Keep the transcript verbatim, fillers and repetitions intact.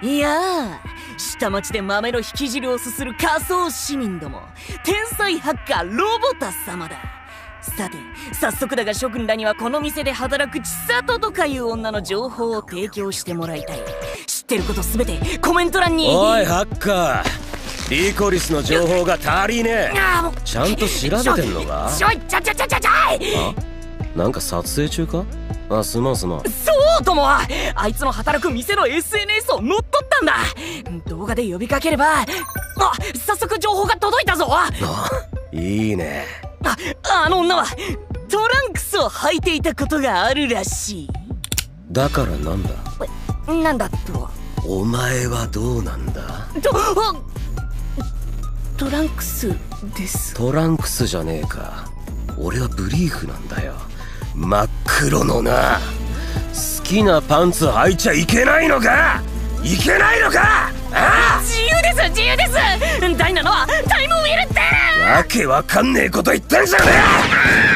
いやー、下町で豆の引き汁をすする仮想市民ども、天才ハッカーロボタ様だ。さて、早速だが諸君らにはこの店で働く千里とかいう女の情報を提供してもらいたい。知ってることすべてコメント欄に。おいハッカー、リコリスの情報が足りねえ。ちゃんと調べてんのか？ちょいちょいちょいちょいちょい。あ、なんか撮影中か？あ、すまんすまん。そうとも、あいつの働く店の エスエヌエス を乗っ取ったんだ。動画で呼びかければ。あ、早速情報が届いたぞ。いいね。あ、あの女はトランクスを履いていたことがあるらしい。だからなんだなんだと。お前はどうなんだと。トランクスです。トランクスじゃねえか。俺はブリーフなんだよ。真っ黒のな。好きなパンツ履いちゃいけないのかいけないのか。ああ、自由です、自由です。第七話タイムウィルってわけわかんねえこと言ってんじゃねえ。